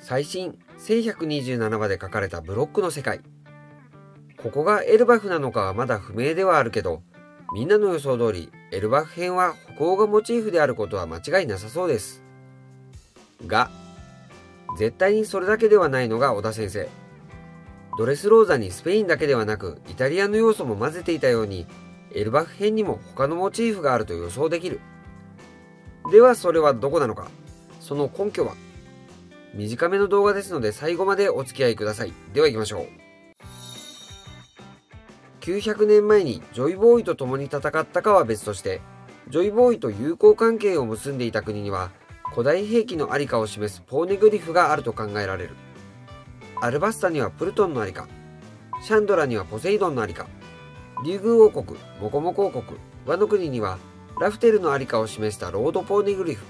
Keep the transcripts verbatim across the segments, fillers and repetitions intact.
最新せんひゃくにじゅうななわで書かれたブロックの世界。ここがエルバフなのかはまだ不明ではあるけど、みんなの予想通りエルバフ編は北欧がモチーフであることは間違いなさそうです。が、絶対にそれだけではないのが尾田先生。ドレスローザにスペインだけではなくイタリアの要素も混ぜていたように、エルバフ編にも他のモチーフがあると予想できる。ではそれはどこなのか、その根拠は。短めの動画ですので最後までお付き合いください。では行きましょう。きゅうひゃくねんまえにジョイボーイと共に戦ったかは別として、ジョイボーイと友好関係を結んでいた国には古代兵器のありかを示すポーネグリフがあると考えられる。アルバスタにはプルトンのありか、シャンドラにはポセイドンのありか、竜宮王国、モコモコ王国、ワノ国にはラフテルのありかを示したロードポーネグリフ。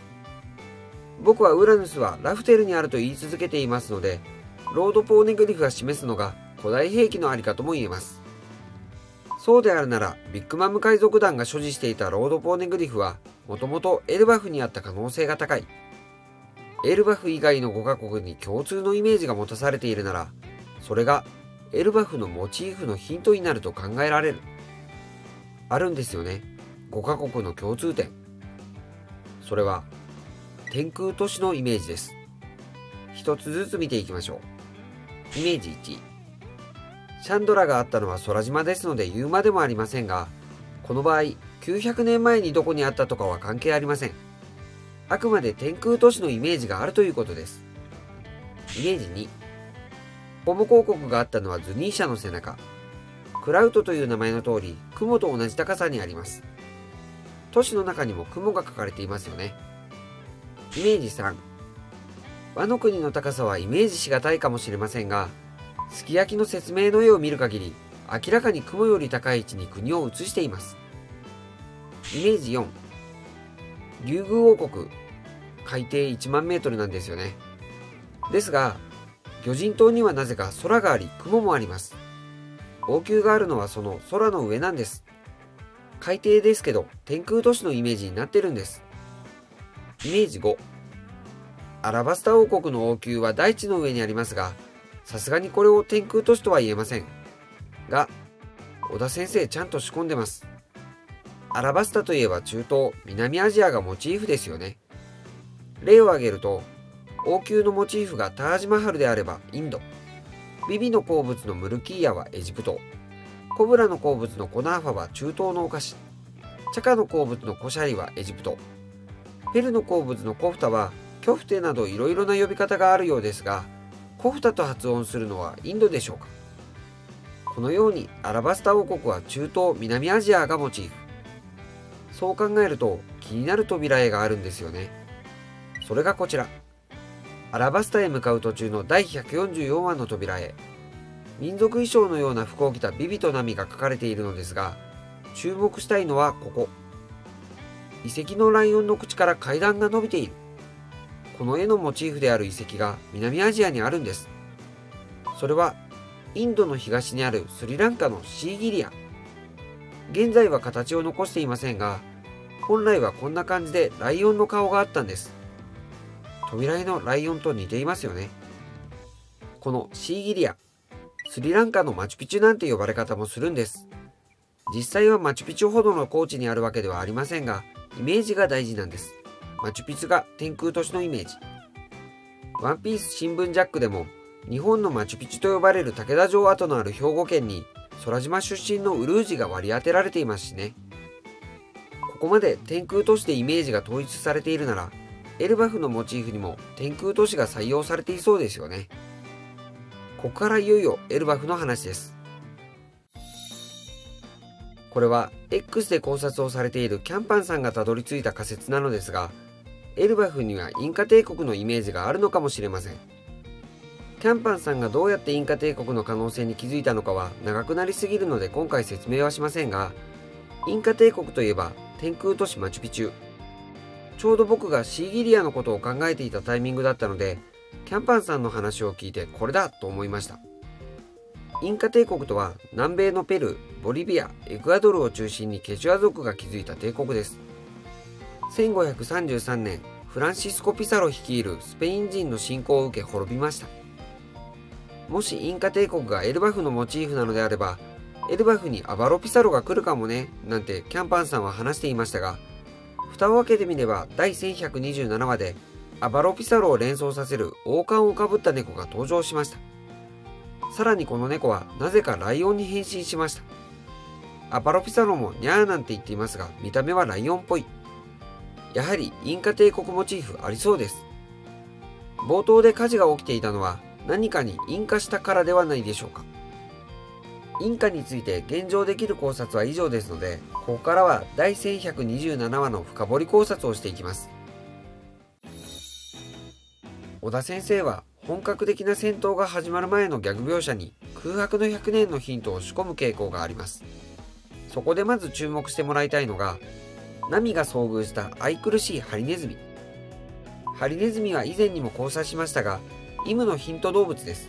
僕はウラヌスはラフテルにあると言い続けていますので、ロードポーネグリフが示すのが古代兵器のありかとも言えます。そうであるなら、ビッグマム海賊団が所持していたロードポーネグリフはもともとエルバフにあった可能性が高い。エルバフ以外のごかこくに共通のイメージが持たされているなら、それがエルバフのモチーフのヒントになると考えられる。あるんですよね、ごかこくの共通点。それは天空都市のイメージです。一つずつ見ていきましょう。イメージいち、シャンドラがあったのは空島ですので言うまでもありませんが、この場合きゅうひゃくねんまえにどこにあったとかは関係ありません。あくまで天空都市のイメージがあるということです。イメージに、モコモコ王国があったのはズニーシャの背中。クラウトという名前の通り、雲と同じ高さにあります。都市の中にも雲が描かれていますよね。イメージさん、ワノ国の高さはイメージしがたいかもしれませんが、すき焼きの説明の絵を見る限り、明らかに雲より高い位置に国を移しています。イメージよん、竜宮王国、海底いちまんメートルなんですよね。ですが、魚人島にはなぜか空があり雲もあります。王宮があるのはその空の上なんです。海底ですけど天空都市のイメージになってるんです。イメージご、アラバスタ王国の王宮は大地の上にありますが、さすがにこれを天空都市とは言えません。が、尾田先生ちゃんと仕込んでます。アラバスタといえば中東、南アジアがモチーフですよね。例を挙げると、王宮のモチーフがタージマハルであればインド、ビビの好物のムルキーヤはエジプト、コブラの好物のコナーファは中東のお菓子、チャカの好物のコシャリはエジプト、ペルの好物のコフタはキョフテなどいろいろな呼び方があるようですが、コフタと発音するのはインドでしょうか。このようにアラバスタ王国は中東、南アジアがモチーフ。そう考えると気になる扉絵があるんですよね。それがこちら、アラバスタへ向かう途中のだいひゃくよんじゅうよんわの扉絵。民族衣装のような服を着たビビとナミが描かれているのですが、注目したいのはここ、遺跡のライオンの口から階段が伸びている。この絵のモチーフである遺跡が南アジアにあるんです。それはインドの東にあるスリランカのシーギリア。現在は形を残していませんが、本来はこんな感じでライオンの顔があったんです。扉絵のライオンと似ていますよね。このシーギリア、スリランカのマチュピチュなんて呼ばれ方もするんです。実際はマチュピチュほどの高地にあるわけではありませんが、イメージが大事なんです。マチュピチュが天空都市のイメージ。ワンピース新聞ジャックでも、日本のマチュピチュと呼ばれる竹田城跡のある兵庫県に、空島出身のウルージが割り当てられていますしね。ここまで天空都市でイメージが統一されているなら、エルバフのモチーフにも天空都市が採用されていそうですよね。ここからいよいよエルバフの話です。これは エックス で考察をされているキャンパンさんがたどり着いた仮説なのですが、エルバフにはインカ帝国のイメージがあるのかもしれません。キャンパンさんがどうやってインカ帝国の可能性に気づいたのかは長くなりすぎるので今回説明はしませんが、インカ帝国といえば天空都市マチュピチュ。ちょうど僕がシーギリアのことを考えていたタイミングだったので、キャンパンさんの話を聞いてこれだと思いました。インカ帝国とは南米のペルー、ボリビア、エクアドルを中心にケチュア族が築いた帝国です。せんごひゃくさんじゅうさんねん、フランシスコ・ピサロ率いるスペイン人の侵攻を受け滅びました。もしインカ帝国がエルバフのモチーフなのであれば、エルバフにアバロ・ピサロが来るかもね、なんてキャンパンさんは話していましたが、蓋を開けてみればだいせんひゃくにじゅうななわでアバロ・ピサロを連想させる王冠をかぶった猫が登場しました。さらにこの猫はなぜかライオンに変身しました。アバロ・ピサロもニャーなんて言っていますが、見た目はライオンっぽい。やはりインカ帝国モチーフありそうです。冒頭で火事が起きていたのは何かに引火したからではないでしょうか。インカについて現状できる考察は以上ですので、ここからはだいせんひゃくにじゅうななわの深掘り考察をしていきます。尾田先生は本格的な戦闘が始まる前のギャグ描写に空白のひゃくねんのヒントを仕込む傾向があります。そこでまず注目してもらいたいのが、ナミが遭遇した愛くるしいハリネズミ。ハリネズミは以前にも交差しましたが、イムのヒント動物です。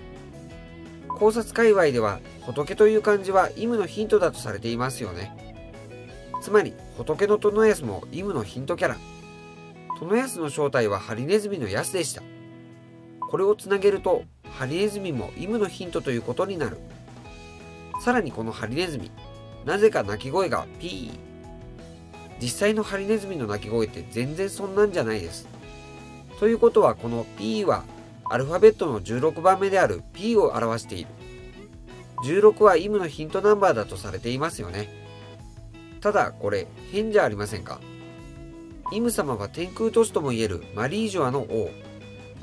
考察界隈では仏という漢字はイムのヒントだとされていますよね。つまり仏のトノヤスもイムのヒントキャラ。トノヤスの正体はハリネズミのヤスでした。これをつなげるとハリネズミもイムのヒントということになる。さらにこのハリネズミ、なぜか鳴き声がピー。実際のハリネズミの鳴き声って全然そんなんじゃないです。ということはこのピーはアルファベットのじゅうろくばんめである P を表している。じゅうろくはイムのヒントナンバーだとされていますよね。ただこれ変じゃありませんか。イム様は天空都市ともいえるマリージョアの王。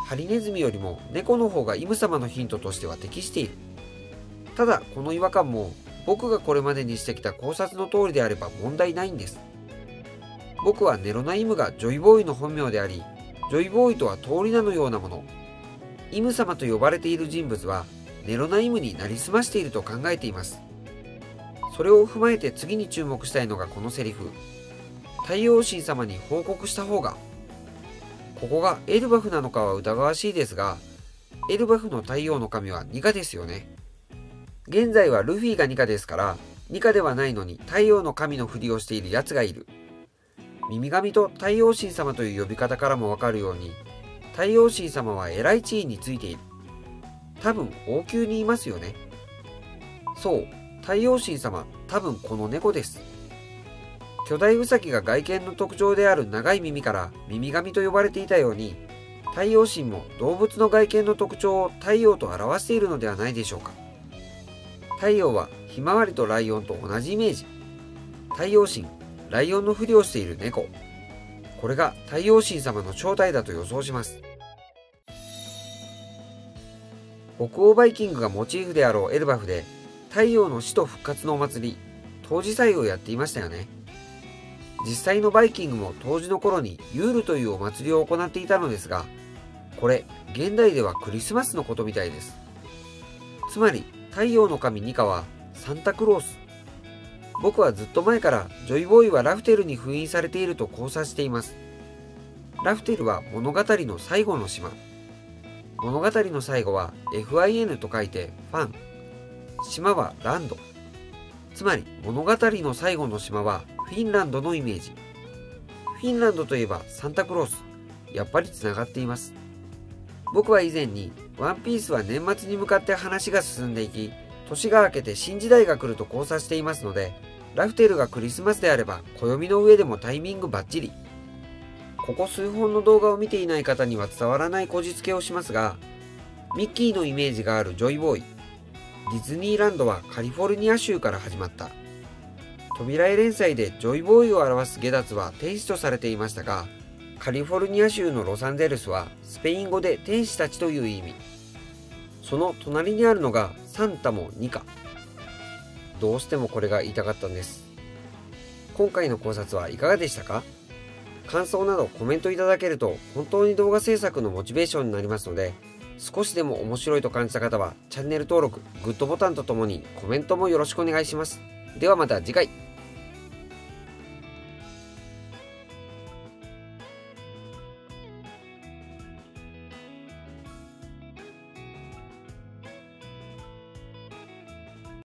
ハリネズミよりも猫の方がイム様のヒントとしては適している。ただこの違和感も僕がこれまでにしてきた考察の通りであれば問題ないんです。僕はネロナイムがジョイボーイの本名であり、ジョイボーイとは通り名のようなもの。イム様と呼ばれている人物はネロナイムになりすましていると考えています。それを踏まえて次に注目したいのがこのセリフ、太陽神様に報告した方が。ここがエルバフなのかは疑わしいですが、エルバフの太陽の神はニカですよね。現在はルフィがニカですから、ニカではないのに太陽の神のふりをしている奴がいる。耳神と太陽神様という呼び方からもわかるように、太陽神様は偉い地位についている。多分王宮にいますよね。そう、太陽神様、多分この猫です。巨大ウサギが外見の特徴である長い耳から耳神と呼ばれていたように、太陽神も動物の外見の特徴を太陽と表しているのではないでしょうか。太陽はひまわりとライオンと同じイメージ。太陽神、ライオンのふりをしている猫。これが太陽神様の正体だと予想します。北欧バイキングがモチーフであろうエルバフで、太陽の死と復活のお祭り、冬至祭をやっていましたよね。実際のバイキングも冬至の頃にユールというお祭りを行っていたのですが、これ現代ではクリスマスのことみたいです。つまり太陽の神ニカはサンタクロース。僕はずっと前からジョイボーイはラフテルに封印されていると考察しています。ラフテルは物語の最後の島。物語の最後は フィン と書いてファン。島はランド。つまり物語の最後の島はフィンランドのイメージ。フィンランドといえばサンタクロース。やっぱりつながっています。僕は以前にワンピースは年末に向かって話が進んでいき、年が明けて新時代が来ると考察していますので、ラフテルがクリスマスであれば暦の上でもタイミングバッチリ。ここ数本の動画を見ていない方には伝わらないこじつけをしますが、ミッキーのイメージがあるジョイボーイ、ディズニーランドはカリフォルニア州から始まった。扉絵連載でジョイボーイを表す下脱は天使とされていましたが、カリフォルニア州のロサンゼルスはスペイン語で天使たちという意味。その隣にあるのがサンタもニカ。どうしてもこれが言いたかったんです。今回の考察はいかがでしたか？感想などコメントいただけると本当に動画制作のモチベーションになりますので、少しでも面白いと感じた方はチャンネル登録、グッドボタンとともにコメントもよろしくお願いします。ではまた次回。